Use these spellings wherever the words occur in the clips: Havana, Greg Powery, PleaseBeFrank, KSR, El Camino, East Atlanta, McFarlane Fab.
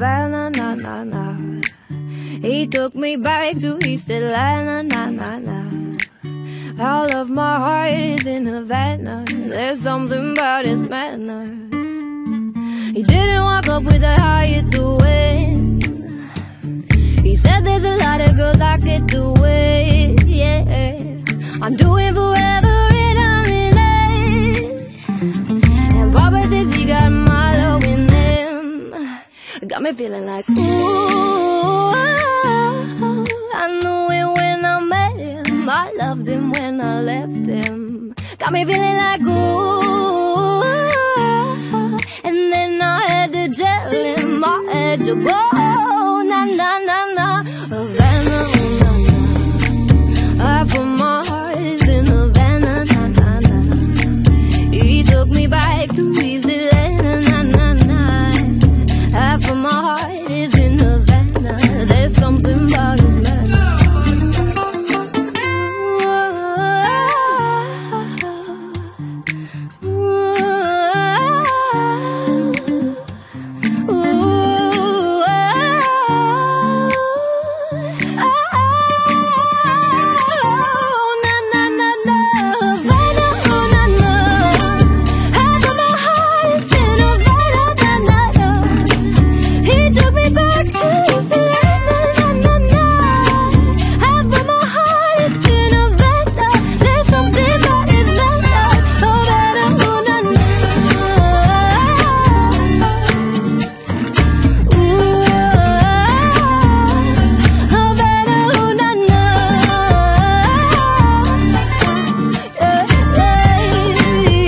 Havana, na na na. He took me back to East Atlanta, na na na. All of my heart is in Havana. There's something about his manners. He didn't walk up with a "how you doing?" He said there's a lot of girls I could do with, yeah. I'm doing forever and I'm in it. And Papa says he got Milo in them. Got me feeling like, ooh, I knew it when I met him. I loved him when I left him. Got me feeling like, ooh. And then I had to tell him I had to go. Oh,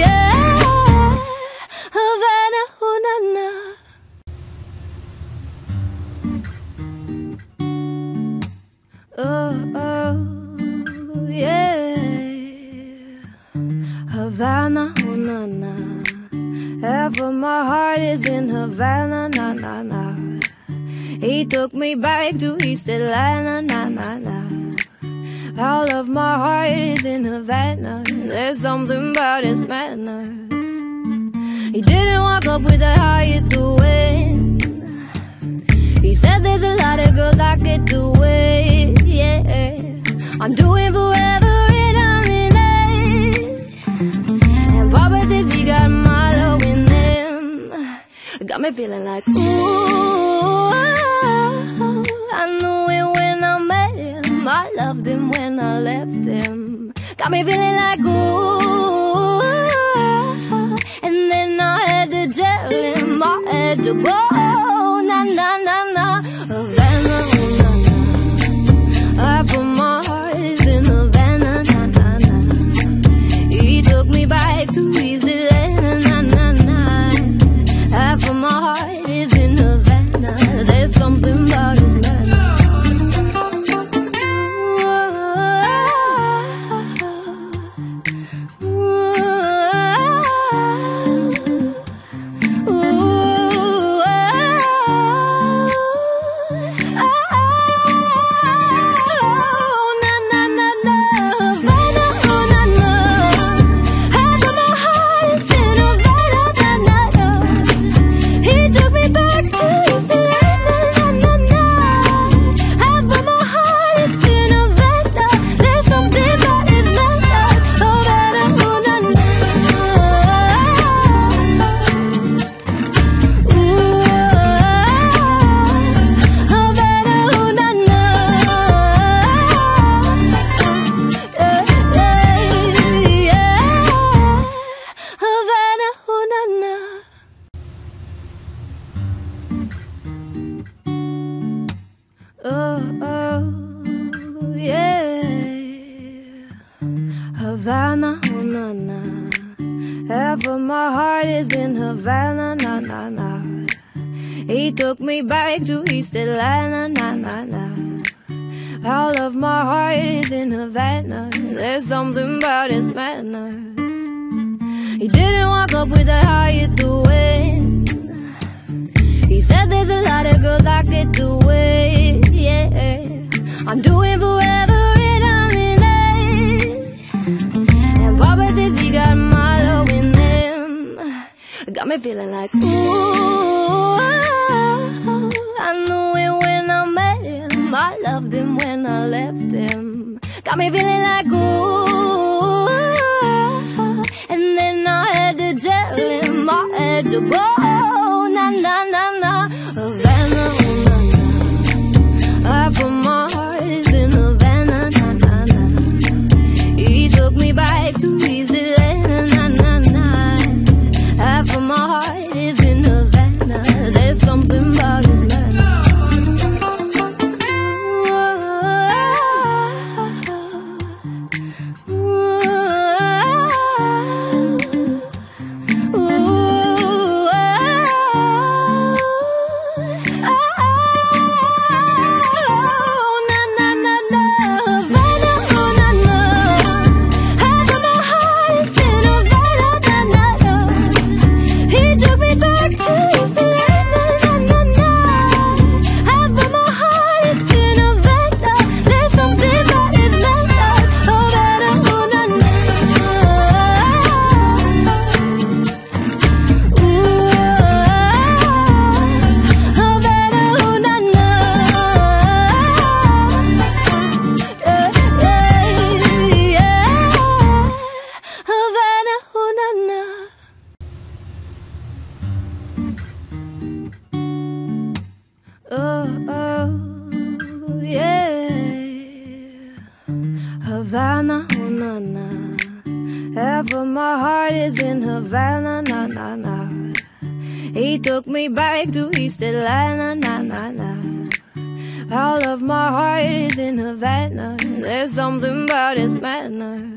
yeah. Havana, oh, na, na. Half of my heart is in Havana, na, na, na. He took me back to East Atlanta, na, na, na. All of my heart is in Havana. There's something about his manners. He didn't walk up with a "how you doing?" He said there's a lot of girls I could do with, yeah. I'm doing forever and I'm in it. And Papa says he got Milo in them. Got me feeling like, ooh, I knew it when I met him. I loved him when I left him. Got me feeling like, ooh. And then I had to tell him I had to go. Na na na na, Havana, oh, na na. Half of my heart is in Havana, na na na. He took me back to East Atlanta, na na na. Half of my heart is in Havana. There's something about Havana. Havana, oh, na, na. Half of my heart is in Havana, na, na, na. He took me back to East Atlanta, na, na, na. All of my heart is in Havana. There's something about his manners. He didn't walk up with a "how you doing?" He said there's a lot of girls I could do with, yeah. I'm doing forever and I'm in it. And Papa says he got Milo in them. Got me feeling like, ooh. loved him when I left him. Got me feeling like ooh, and then I had to tell him I had to go. Na na na na, Havana, na na. I put my heart in Havana, na na na. He took me back to East Atlanta, na na na. I put my heart in Havana. There's something about Havana.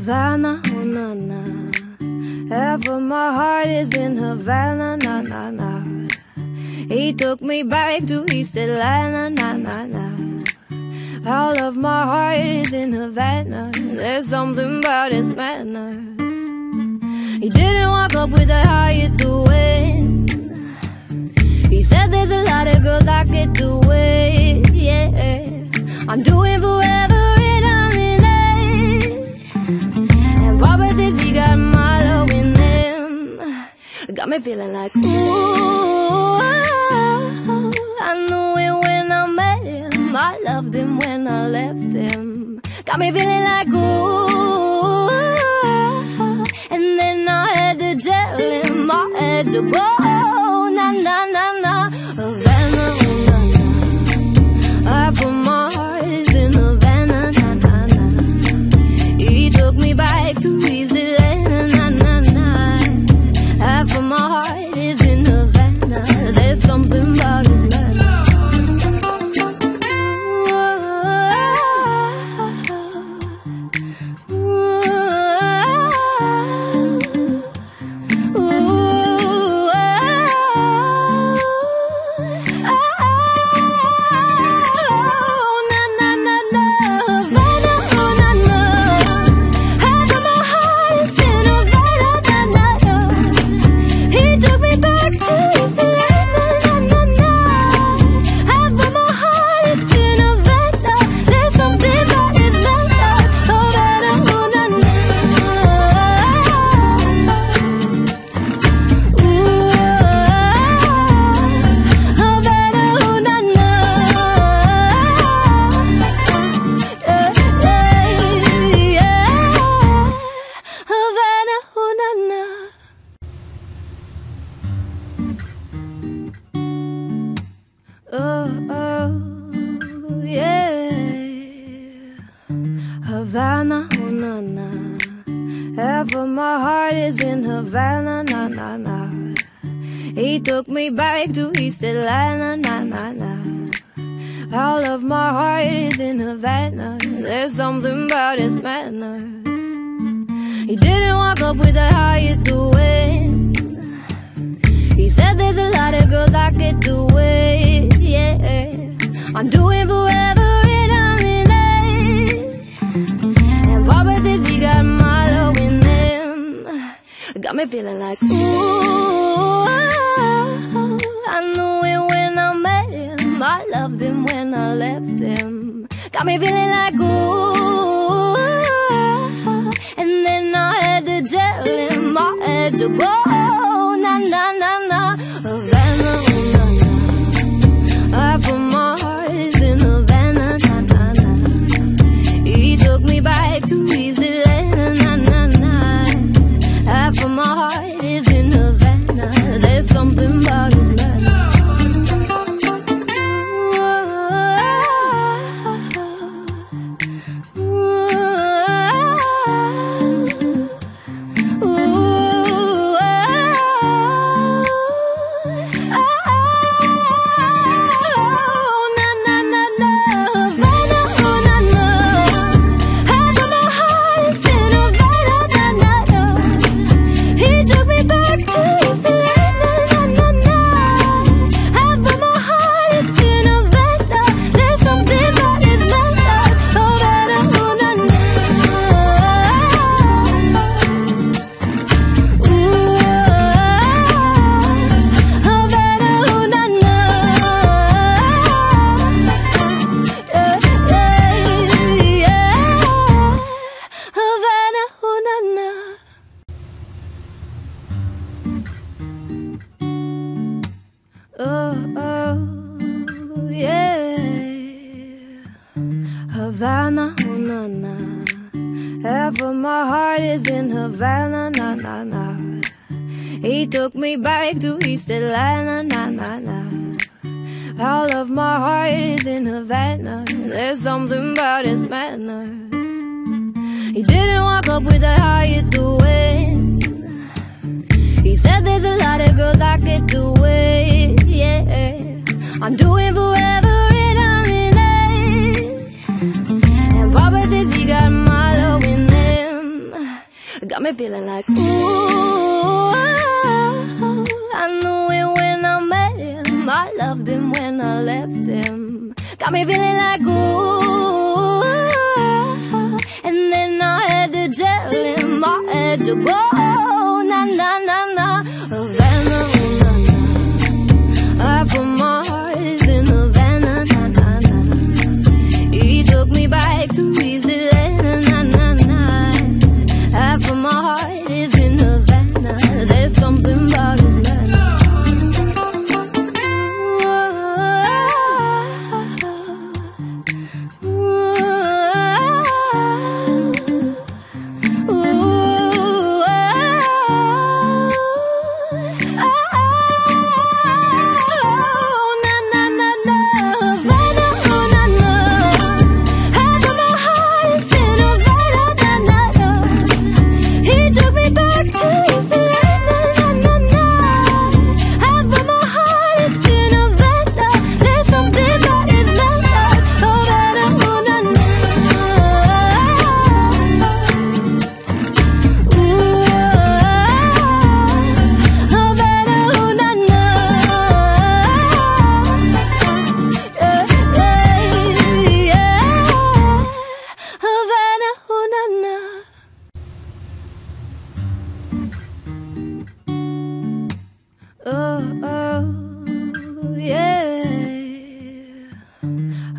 Havana, oh na na, half of my heart is in Havana, na na na. He took me back to East Atlanta, na na na. All of my heart is in Havana. There's something about his manners. He didn't walk up with a "how you doing?" He said there's a lot of girls I could do it, yeah. I'm doing forever. He got my love in him. Got me feeling like ooh, I knew it when I met him. I loved him when I left him. Got me feeling like ooh, and then I had to tell him I had to go. Na na na na, Havana, oh na na. I put my heart in Havana, na na na. He took me back to East Atlanta. Something about his manners. Havana, oh na na, half of my heart is in Havana, na na na. He took me back to East Atlanta, na na na. All of my heart is in Havana. There's something about his manners. He didn't walk up with a "how you doing?" He said there's a lot of girls I could do it, yeah. I'm doing forever. He got my love in him. Got me feeling like ooh, I knew it when I met him. I loved him when I left him. Got me feeling like ooh, and then I had to tell him I had to go. Na na na na, Havana, oh na na. I put my heart in Havana, na na na. He took me back to East Atlanta. Something about his manners. Havana, oh na na. Ever my heart is in Havana, na na na. He took me back to East Atlanta, na na na. All of my heart is in Havana. There's something about his manners. He didn't walk up with a how you doing. He said there's a lot of girls I could do with, yeah. I'm doing forever and I'm in it. And Papa says he got Milo in them. Got me feeling like, ooh, I knew it when I met him. I loved him when I left him. Got me feeling like, ooh. And then I had to tell him I had to go. Na na na na. Havana, oh, na, na. I put my Havana, oh na na. Ever my heart is in Havana, na na na. He took me back to East Atlanta, na na na. All of my heart is in Havana. There's something about his manners. He didn't walk up with a how you doing. He said there's a lot of girls I could do with, yeah. I'm doing forever. Got me feeling like, ooh, I knew it when I met him. I loved him when I left him. Got me feeling like, ooh. And then I had to tell him I had to go. Na na na na. Havana, oh na na. I put my heart is in Havana, na na na. He took me back to East Atlanta, na na na. Half of my heart is in Havana. There's something about Havana.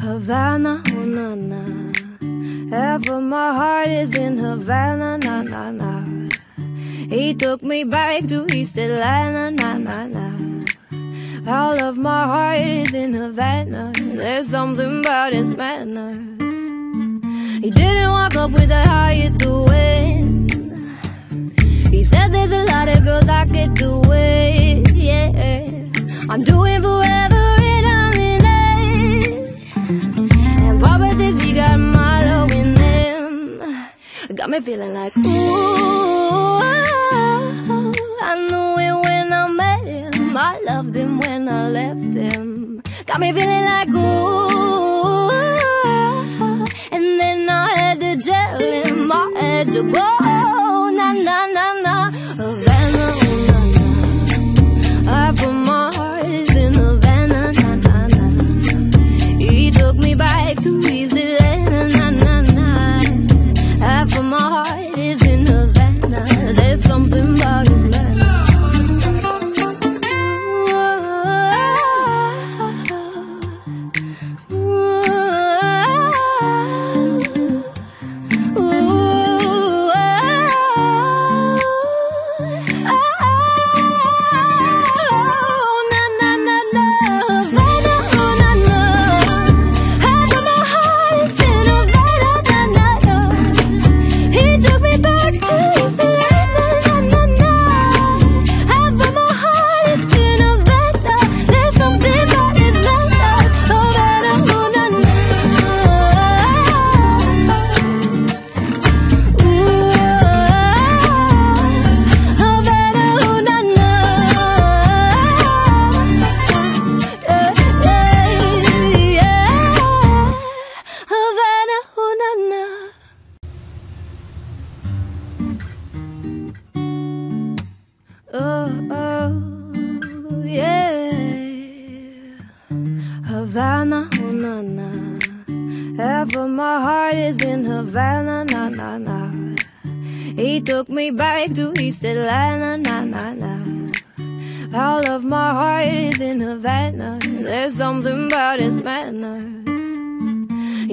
Havana, oh na na. Ever my heart is in Havana, na na na. He took me back to East Atlanta, na na na. All of my heart is in Havana. There's something about his manners. He didn't walk up with a how you doing. He said there's a lot of girls I could do with, yeah. I'm doing forever. He got Milo in them. got me feeling like, ooh, I knew it when I met him, I loved him when I left him. Got me feeling like, ooh, and then I had to tell him I had to go, na na na na, Havana, oh, na na. I put my heart in Havana, na na na. He took me back to East Atlanta, na na na. Half of my heart is in Havana. There's something about Havana. Havana, oh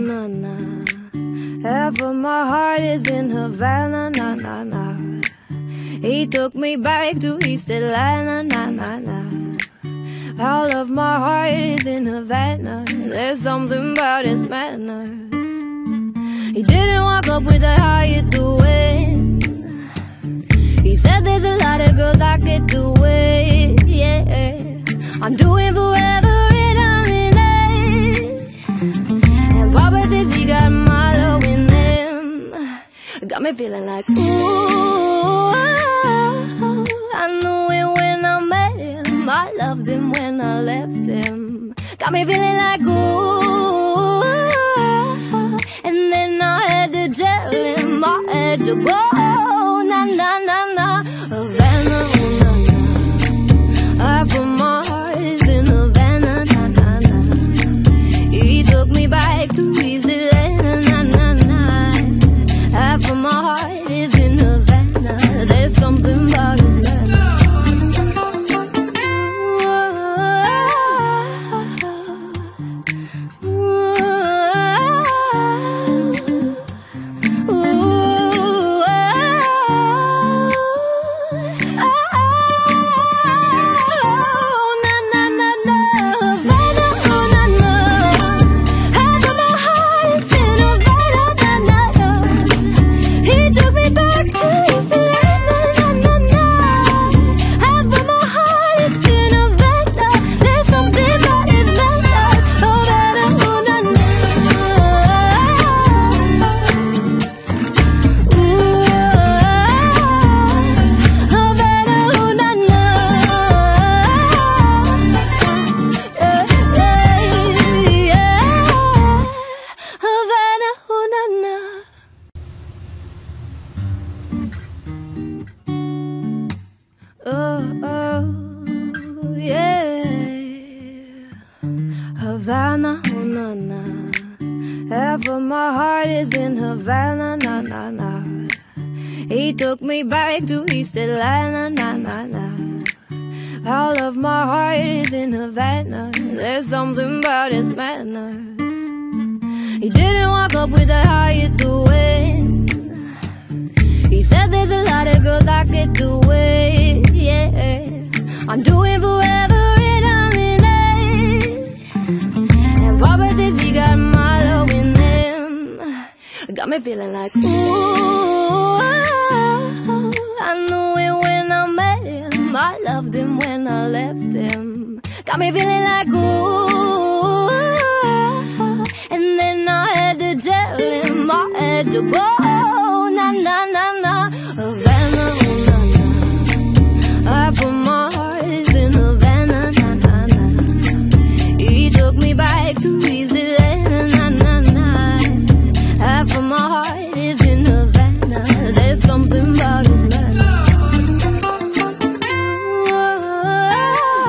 na na. Half of my heart is in Havana, na na na. He took me back to East Atlanta, na na na. All of my heart is in Havana. There's something about his manners. He didn't walk up with a "how you doing?" He said there's a lot of girls I could do with, yeah. I'm doing forever and I'm in it. And Papa says he got Milo in them. Got me feeling like, ooh, I knew it when I met him, I loved him when I left him. Got me feeling like, ooh, and then I had to tell him I had to go, na na na na, Havana, oh, na na. I put my back to East Atlanta, na na na. Half of my heart is in Havana. There's something about Havana. Havana, oh na na. Half of my heart is in Havana, na na na. He took me back to East Atlanta, na na na. All of my heart is in Havana. There's something about his manners. He didn't walk up with a "how you doing?" He said there's a lot of girls I could do with, yeah. I'm doing forever and I'm in it. And Papa says he got Milo in them. Got me feeling like, ooh, I knew it when I met him, I loved him when I left him. Got me feeling like, ooh, and then I had to tell him I had to go, na na na na, Havana, oh na na. I put my took me back to East Atlanta, na na na. Half of my heart is in Havana. There's something about it. He took me back to East Atlanta, na na na. All of my heart is in Havana. There's something about his manners. He didn't walk up with a "how you doing?" He said there's a lot of girls I could do with, yeah. I'm doing forever and I'm in it. And Papa says he got Milo in them. Got me feeling like, ooh, I knew it when I met him. I loved him when I left him. Got me feeling like, ooh. And then I had to tell him I had to go. Na na na na, Havana, oh na na. I put my heart in Havana, na na na. He took me back to East Atlanta, na na na. I put my heart in Havana. There's something about it, Havana, oh na na.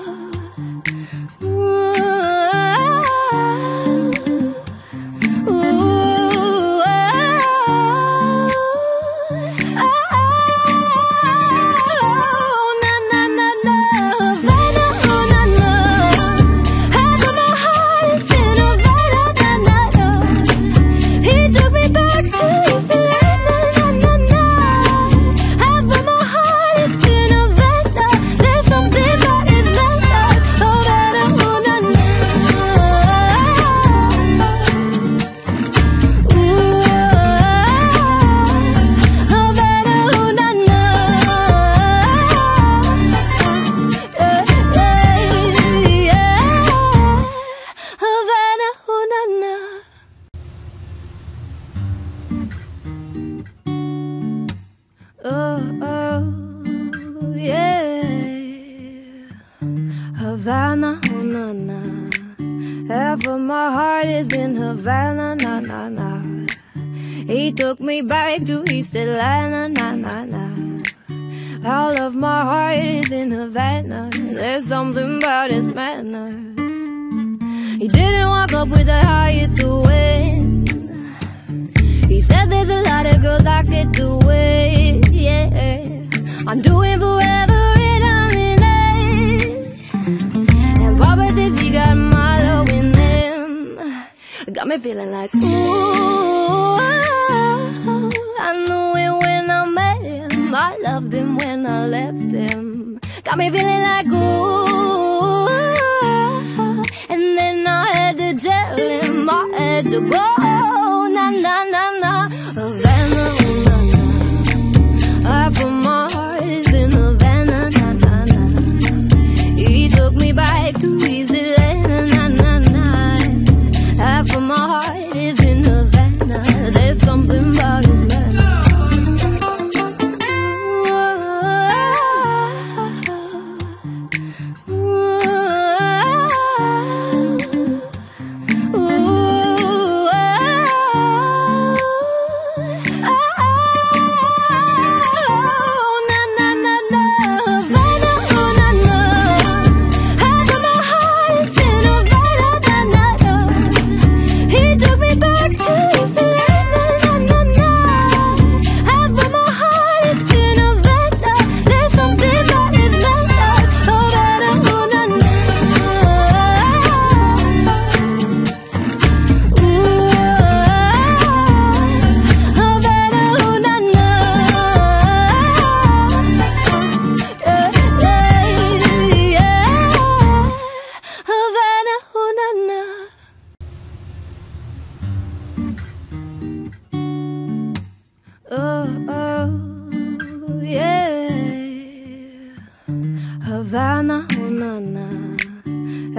Half of my heart is in Havana, na na na. He took me back to East Atlanta, na na na. All of my heart is in Havana. There's something about his manners. He didn't walk up with a "how you doing?" He said there's a lot of girls I could do with, yeah. I'm doing forever and I'm in it. And Papa says he got Milo in them. Got me feeling like, ooh, I knew it when I met him. I loved him when I left him. Got me feeling like, ooh. And then I had to tell him I had to go. Na na na na, Havana, oh na na. I put my back to East Atlanta, na na na. Half of my heart is in Havana. There's something about it. Havana, oh na na.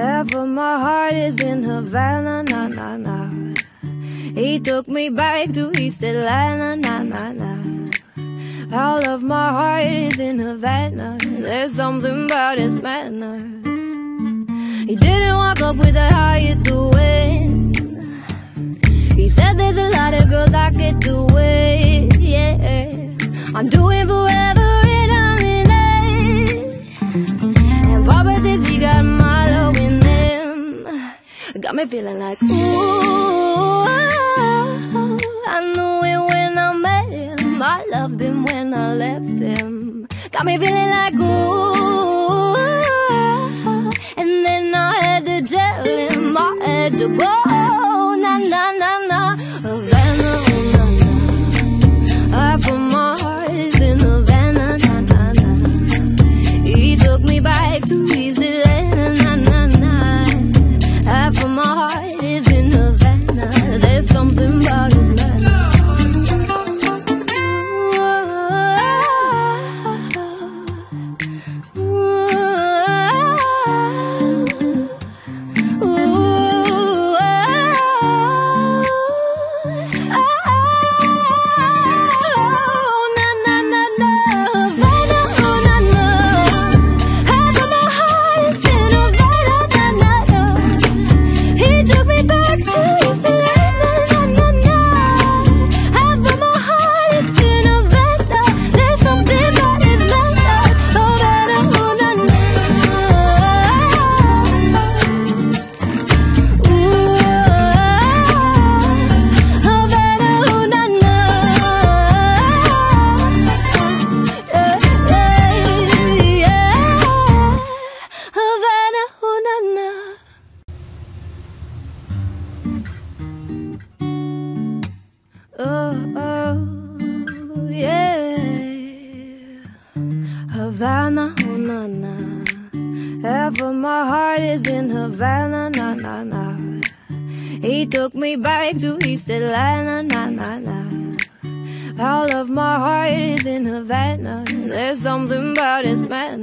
Half of my heart is in Havana, na na na. He took me back to East Atlanta, na na na. All of my heart is in Havana. There's something about his manners. He didn't walk up with a "how you doing?" He said there's a lot of girls I could do with, yeah. I'm doing forever and I'm in it. And Papa says he got Milo in them. Got me feeling like, ooh, I knew it when I met him. him, I loved him when I left him. Got me feeling like ooh, and then I had to tell him I had to go. Na na na na, Havana, oh, na na. I put my heart in Havana, na na na. He took me back to East Atlanta, na na na. I put my heart is in Havana. There's something about it. Oh, yeah,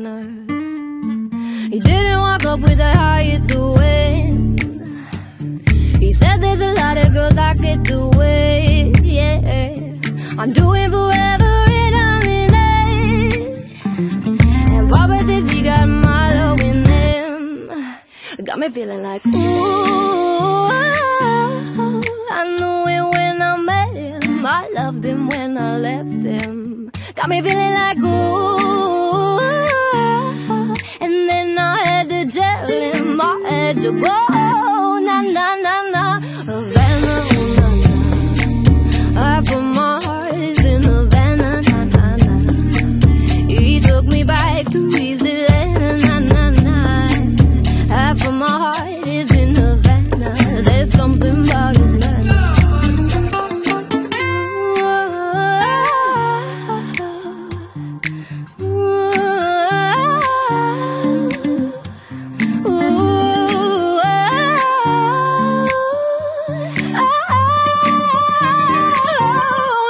Havana, oh, na, na. Half of my heart is in Havana, na, na, na. He took me back to East Atlanta, na, na, na. All of my heart is in Havana. There's something about his manners. He didn't walk up with a "how you doing?" He said there's a lot of girls I could do it.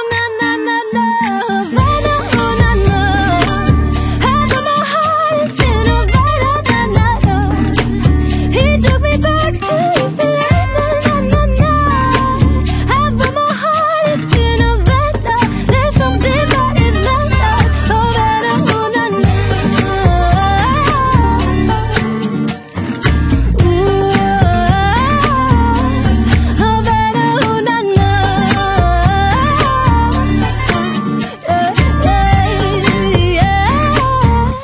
I'm doing forever and I'm in it. And Papa says he got Milo in him. Got me feeling like ooh, I knew it when I met him. I loved him when I left him. Got me feeling like ooh, and then I had to tell him I had to go. Na na na na, Havana, oh, na na. I put my back to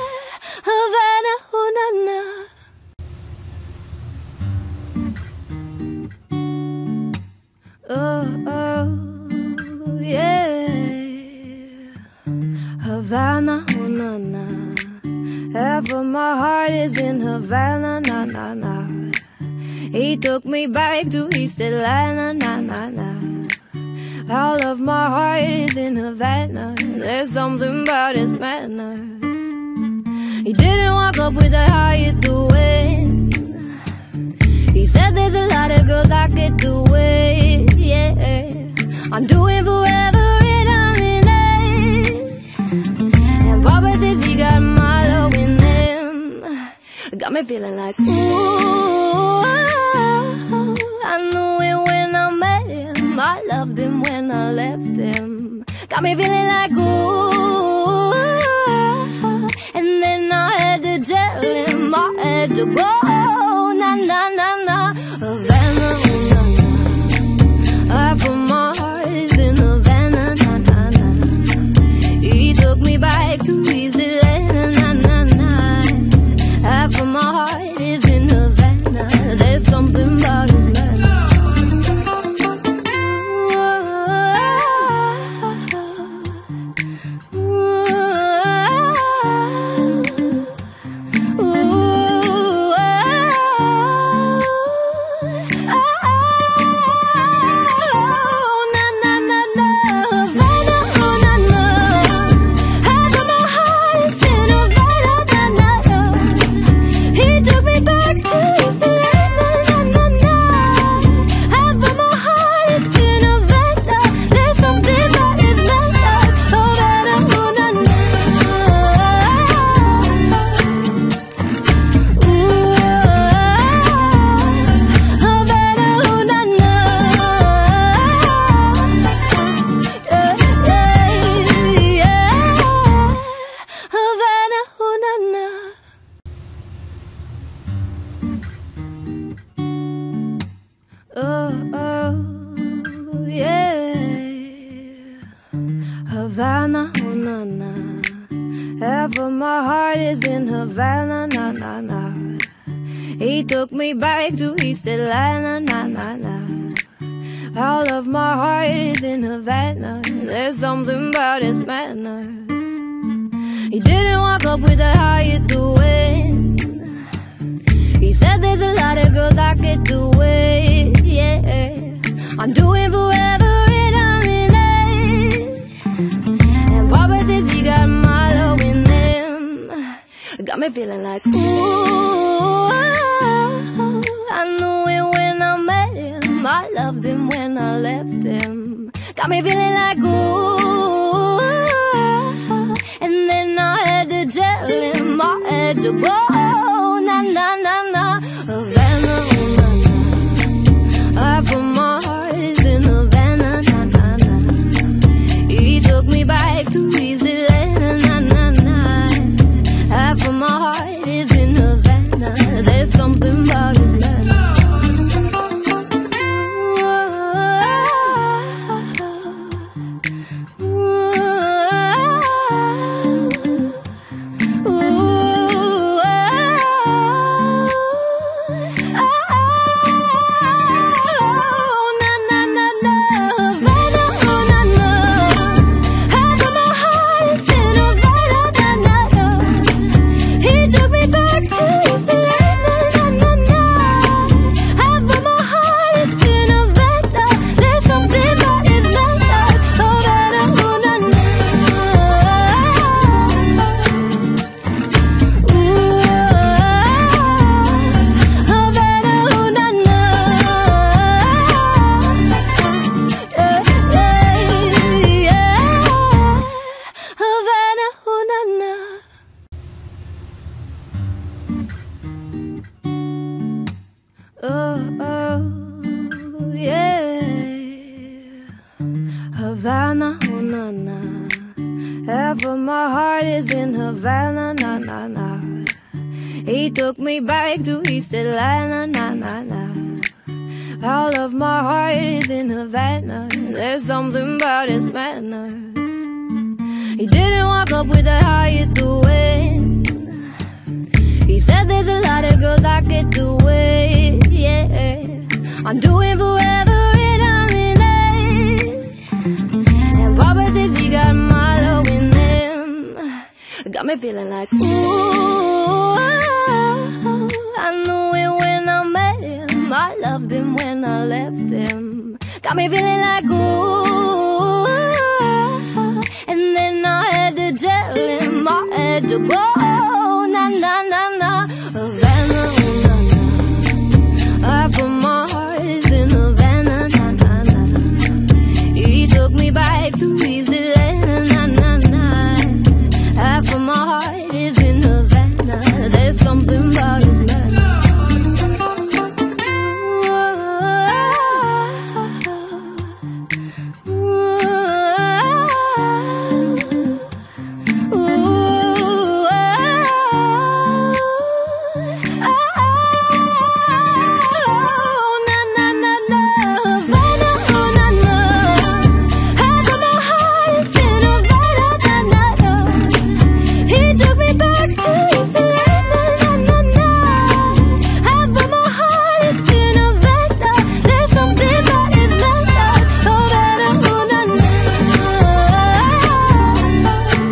East Atlanta, na na na. Half of my heart is in Havana. There's something about Havana. Havana, oh, na, na. Half of my heart is in Havana, na, na, na. He took me back to East Atlanta, na, na, na. All of my heart is in Havana. There's something about his manners. He didn't walk up with a "how you doing?" He said there's a lot of girls I could do it, yeah. I'm doing forever and I'm in it. And Papa says he got Milo in him. Got me feeling like ooh, I knew it when I met him. I loved him when I left him. Got me feeling like ooh, and then I had to tell him I had to go. Na na na na, Havana, oh, na, na. I put my back to East Atlanta, na na na. Half of my heart is in Havana. There's something about Havana. Oh, oh, oh, oh. Havana, oh na na. Half of my heart is in Havana, na na na. He took me back to East Atlanta, na na na. All of my heart is in Havana. There's something about his manners. He didn't walk up with a "how you doing?" He said there's a lot of girls I could do with, yeah. I'm doing forever. Got me feeling like, ooh, I knew it when I met him, I loved him when I left him. Got me feeling like, ooh, and then I had to tell him, I had to go, na na na na. Havana, oh na na, half of my heart is in Havana, na na na. He took me back to his Atlanta, na na na. Half of my heart is in Havana. There's something about Havana. Ooh, ooh, ooh, oh, na na na na. Havana, oh na na. Half of my heart is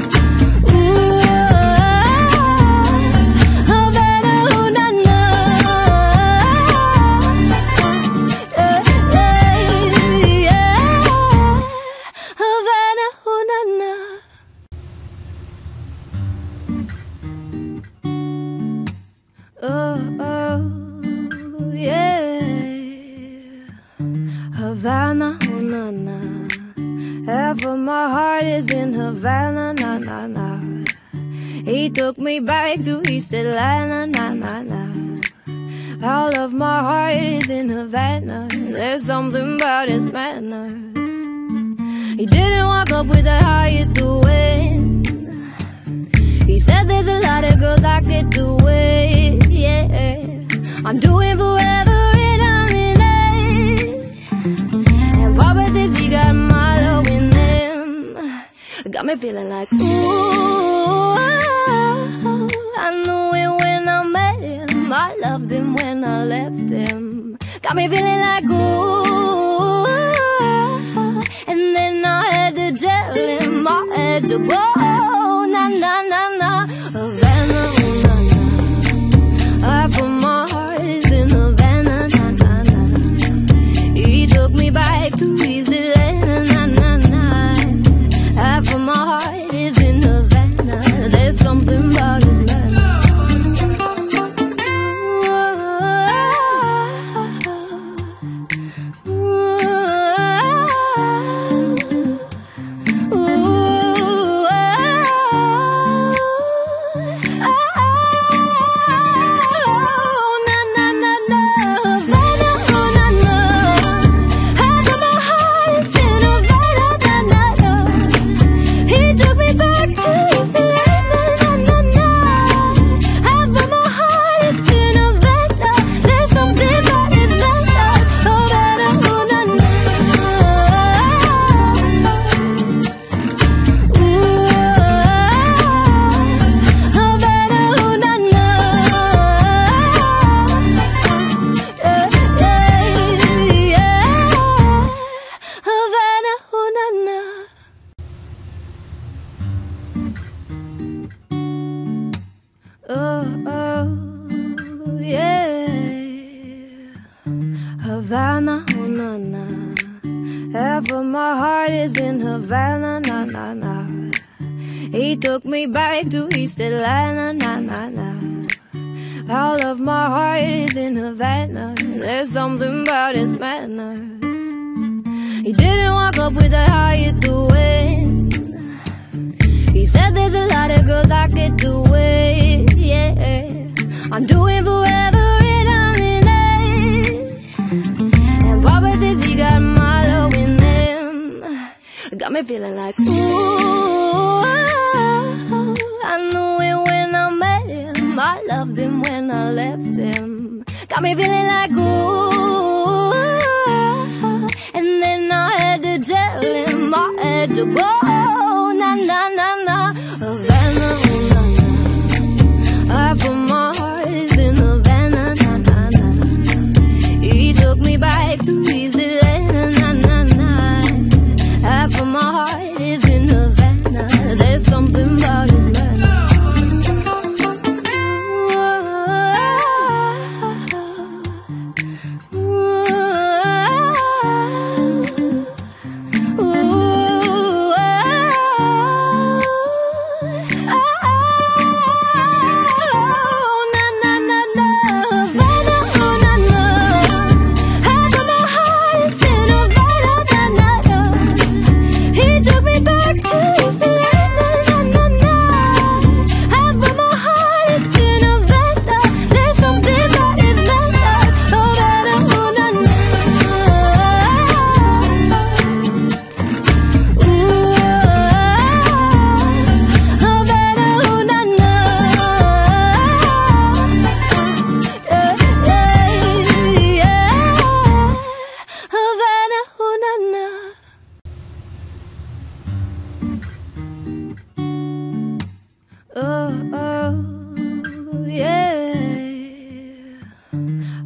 in Havana, na na na. He took me back to East Atlanta, na na na. Half of my heart is in Havana. There's something about his manners. Havana, oh na na. Ooh, Havana, oh na na. Yeah, yeah, yeah. Havana, oh na na. Oh, oh, yeah. Havana, oh na na. Half of my heart is in Havana, na na na. He took me back to East Atlanta, na na na. All of my heart is in Havana. There's something about his manners. He didn't walk up with a "how you doing?" He said there's a lot of girls I could do with, yeah. I'm doing forever and I'm in it. And Papa says he got Milo in him. Got me feeling like, ooh, I knew it when I met him, I loved him when I left him. Got me feeling like, ooh, and then I had to tell him, I had to go, na na na na. Havana, oh na na. Half of my heart is in Havana, na na na. He took me back to his Atlanta, na na na. Half of my heart is in Havana. There's something about Havana. Havana, oh na na. Half of my heart is in Havana, na na na. He took me back to East Atlanta, na na na. All of my heart is in Havana. There's something about his manners. He didn't walk up with a "how you doing?" He said there's a lot of girls I could do with, yeah. I'm doing forever. Papa says he got Milo in him. Got me feeling like, ooh, I knew it when I met him, I loved him when I left him. Got me feeling like, ooh, and then I had to tell him, I had to go, na na na na, Havana, na na. Half of my heart is in Havana, na na na. He took me back to East Atlanta, na na na. Half of my heart is in Havana. There's something about Havana.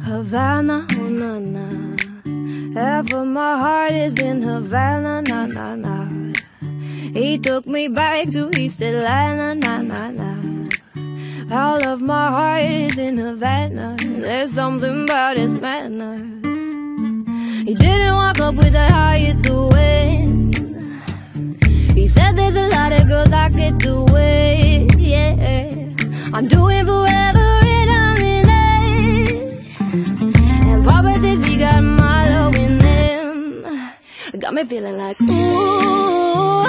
Havana, oh na na. Half of my heart is in Havana, na na na. He took me back to East Atlanta, na na na. All of my heart is in Havana. There's something about his manners. He didn't walk up with a "how you doing?" He said there's a lot of girls I could do with, yeah. I'm doing forever. Got me feeling like, ooh,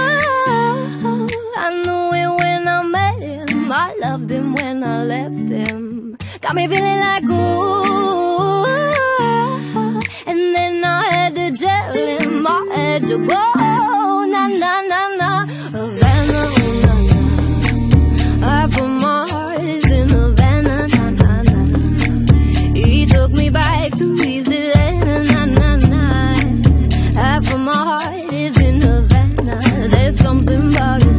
I knew it when I met him, I loved him when I left him. Got me feeling like, ooh, and then I had to tell him, I had to go, na na na na, Havana, oh na na. Half of my heart is in Havana, na na na. He took me back to his Havana, oh na na. Half of my heart is in Havana, na na na. He took me back to East Atlanta, na na na. All of my heart is in Havana. There's something about his manners. He didn't walk up with a "how you doing?" He said there's a lot of girls I could do with, yeah. I'm doing forever. Got me feeling like, ooh, I knew it when I met him, I loved him when I left him. Got me feeling like, ooh, and then I had to tell him, I had to go, na na na na, Havana, oh na na. Half of my heart is in Havana, na na na. He took me back to his Atlanta, na na na. Half of my heart is in Havana. There's something about it.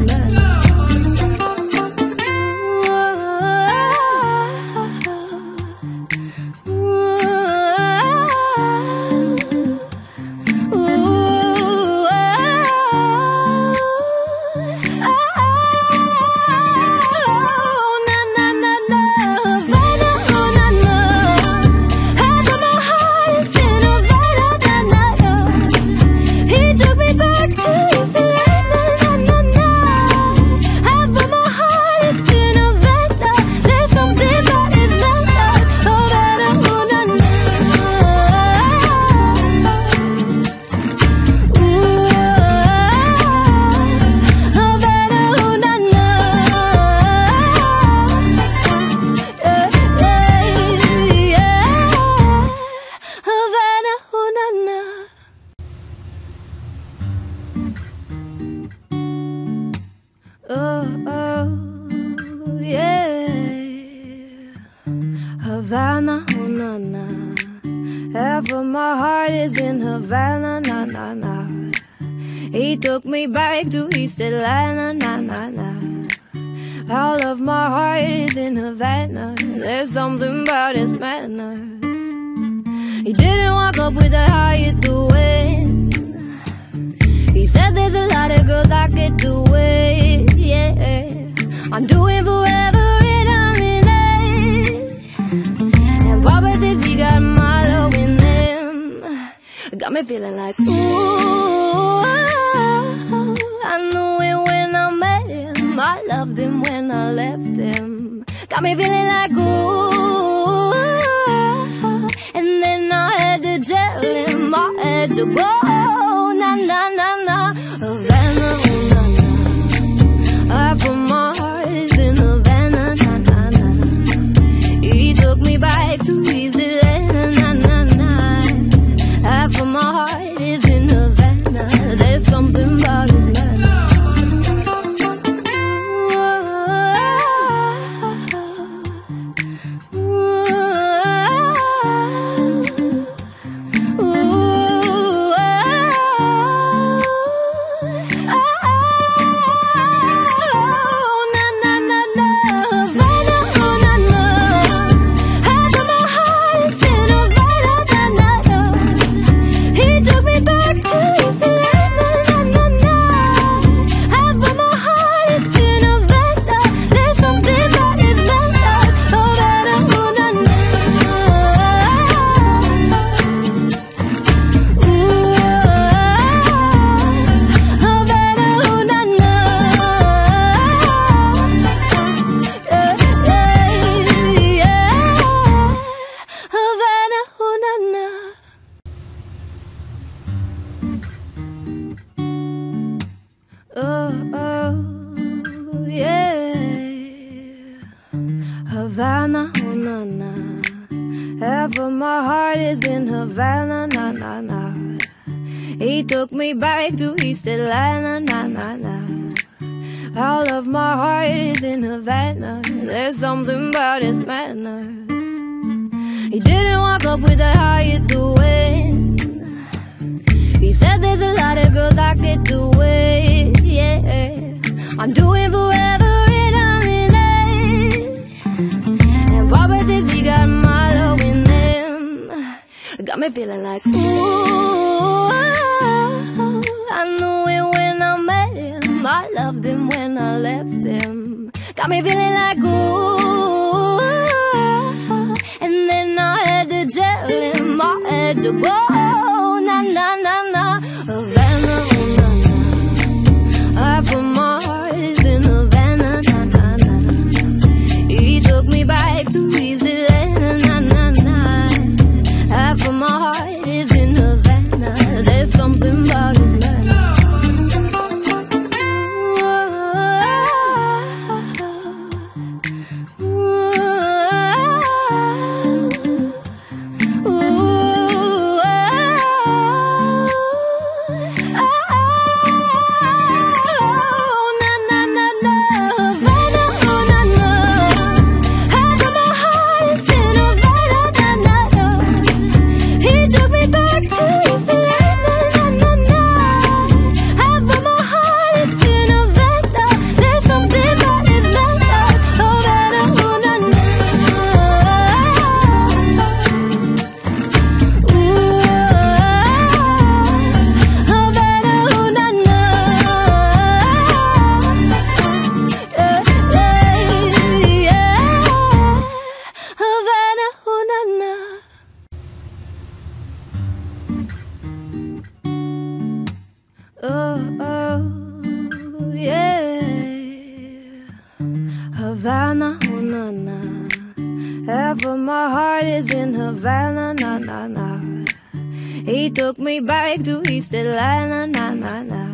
days in Havana, na na na. He took me back to East Atlanta, na na na. All of my heart is in Havana. There's something about his manners. He didn't walk up with a "how you doing?" He said there's a lot of girls I could do with, yeah. I'm doing forever and I'm in it. And Papa says he got Milo in them. Got me feeling like, ooh, I knew it when I met him. I loved him when I left him. Got me feeling like, ooh. And then I had to tell him, I had to go. Na na na na, Havana, ooh, na na. I put my Havana, oh na na. Half of my heart is in Havana, na na na. He took me back to East Atlanta, na na na. All of my heart is in Havana. There's something about his manners. He didn't walk up with a "how you doing?" He said there's a lot of girls I could do with, yeah. I'm doing forever. Got me feeling like, ooh, I knew it when I met him. I loved him when I left him. Got me feeling like, ooh. And then I had to tell him, I had to go. Na na na na, Havana, ooh, na na. I put my heart in Havana, na na na. He took me back to his. Havana, oh na na. Half of my heart is in Havana, na na na. He took me back to East Atlanta, na na na.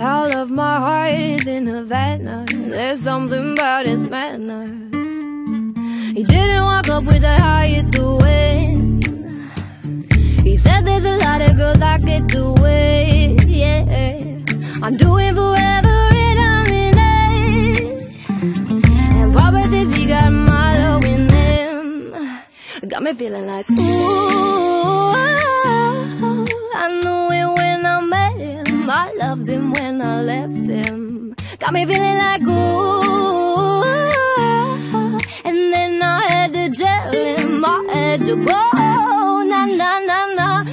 All of my heart is in Havana. There's something about his manners. He didn't walk up with a "how you doing?" He said there's a lot of girls I could do with, yeah. I'm doing forever. Got me feeling like, ooh, got me feeling like ooh. And then I had to tell him I had to go. Na na na na,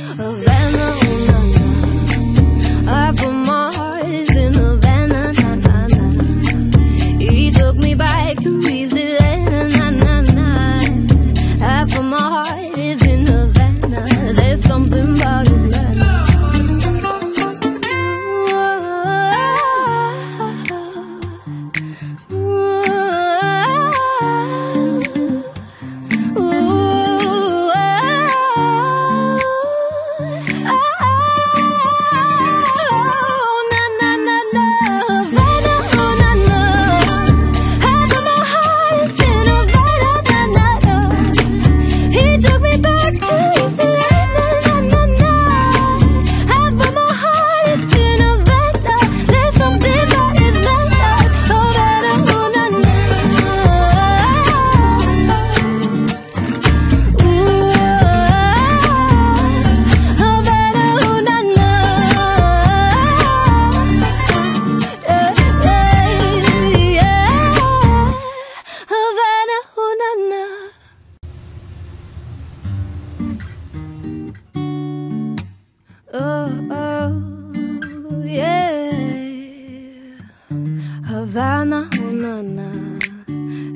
Havana, ooh, na na.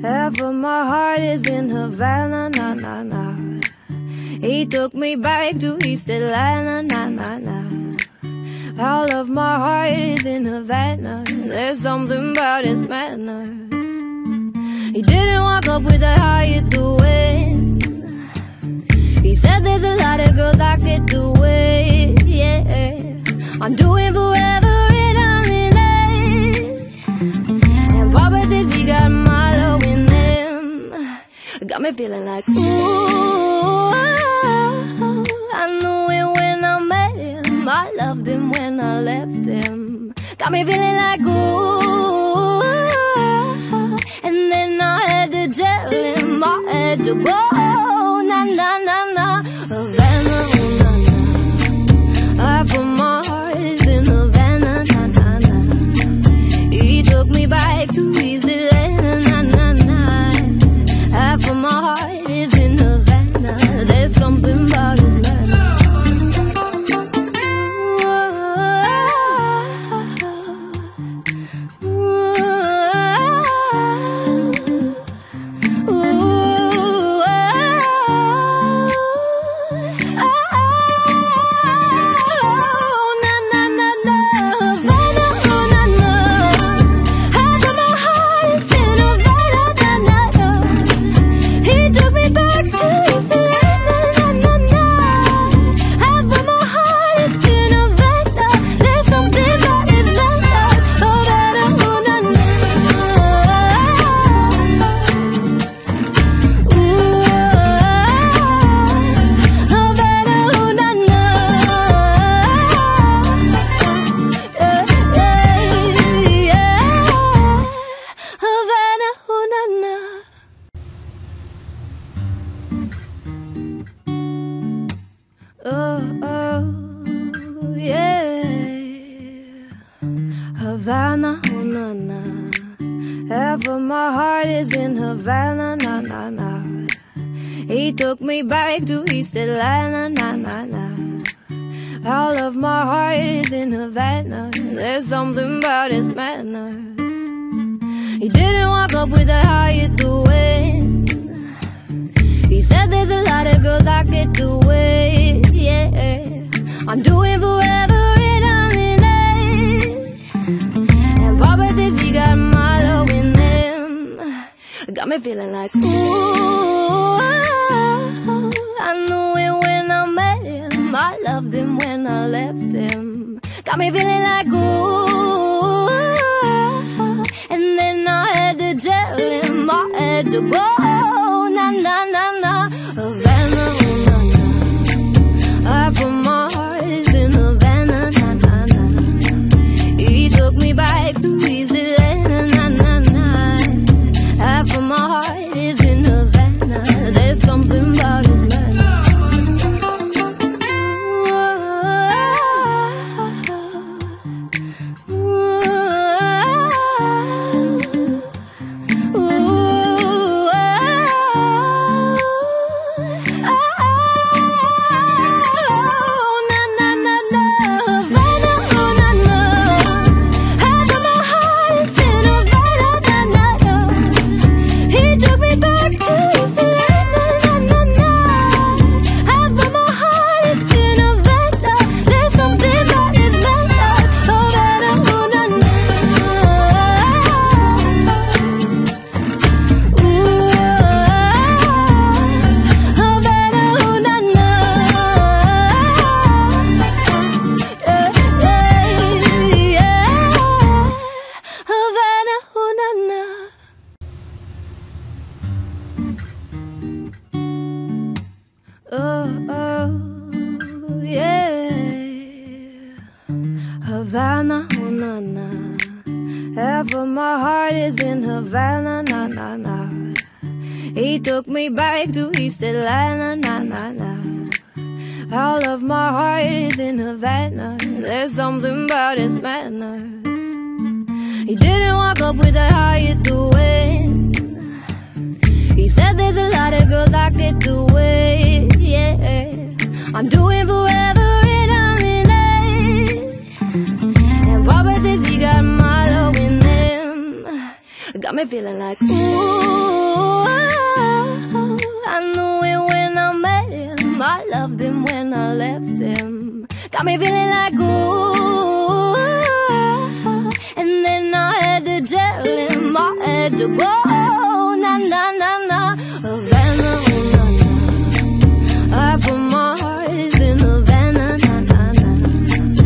I put my heart in Havana, na na na. He took me back to East Atlanta, na na na. I put my heart in Havana. There's something about Havana. Havana, oh na na. Half of my heart is in Havana, na na na. He took me back to East Atlanta, na na na. All of my heart is in Havana. There's something about his manners. He didn't walk up with a "how you doing?" He said there's a lot of girls I could do it, yeah. I'm doing forever. Got me feeling like ooh, I knew it when I met him, I loved him when I left him. Got me feeling like ooh, and then I had to tell him I had to go. Na na na na, Havana, ooh, na na. I put my heart in Havana, na na na. He took me back to East Atlanta, na na na. Half of my heart is in Havana. There's something about Havana. Havana, oh na na. Half of my heart is in Havana, na na na. He took me back to East Atlanta, na na na. All of my heart is in Havana. There's something about his manners. He didn't walk up with a "how you doing?" He said there's a lot of girls I could do it, yeah. I'm doing forever. Got me feeling like ooh, I knew it when I met him, I loved him when I left him. Got me feeling like ooh, and then I had to tell him I had to go. Na na na na, Havana, ooh, na na. I put my heart in Havana, na na na. He took me back to East Atlanta, na na na. Half of my heart is in Havana. There's something about Havana. Ooh, ooh, ooh, ooh. Oh, my heart is in Havana, na na na. He took me back to East Atlanta, na na na. All of my heart is in Havana. There's something about his manners. He didn't walk up with a "how you doing?" He said there's a lot of girls I could do with, yeah. I'm doing forever and I'm in it. And Papa says he got Milo in them. Got me feeling like, ooh, I knew it when I met him. I loved him when I left him. Got me feeling like, ooh. And then I had to tell him I had to go. Na na na na, Havana, oh, na na. I put my Havana, oh na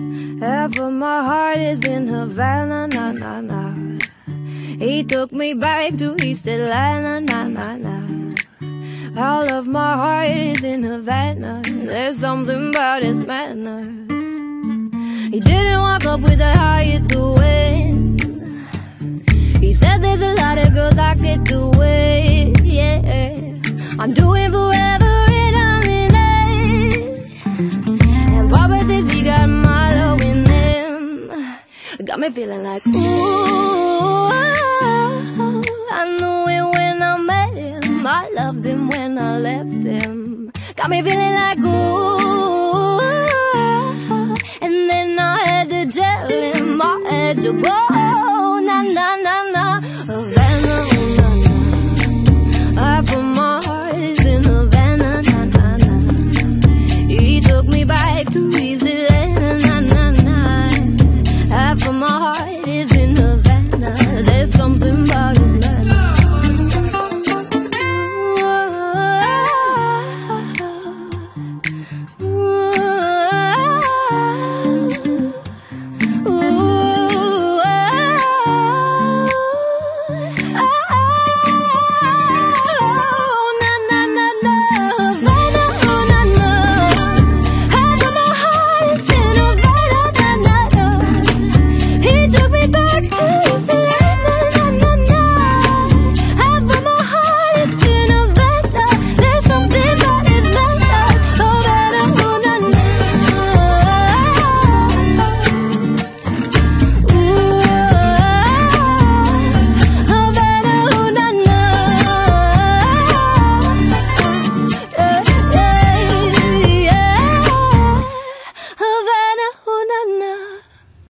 na. Half of my heart is in Havana, na na na. He took me back to East Atlanta, na na na. All of my heart is in Havana. There's something about his manners. He didn't walk up with a "how you doing?" He said there's a lot of girls I could do with, yeah. I'm doing forever. Got me feeling like, ooh, I knew it when I met him. I loved him when I left him. Got me feeling like, ooh. And then I had to tell him I had to go.